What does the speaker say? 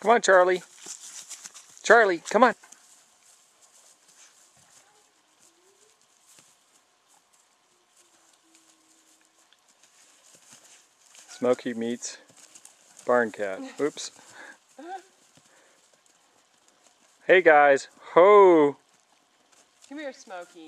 Come on, Charlie. Charlie, come on. Smokey meets barn cat. Oops. Hey guys, ho! Come here, Smokey.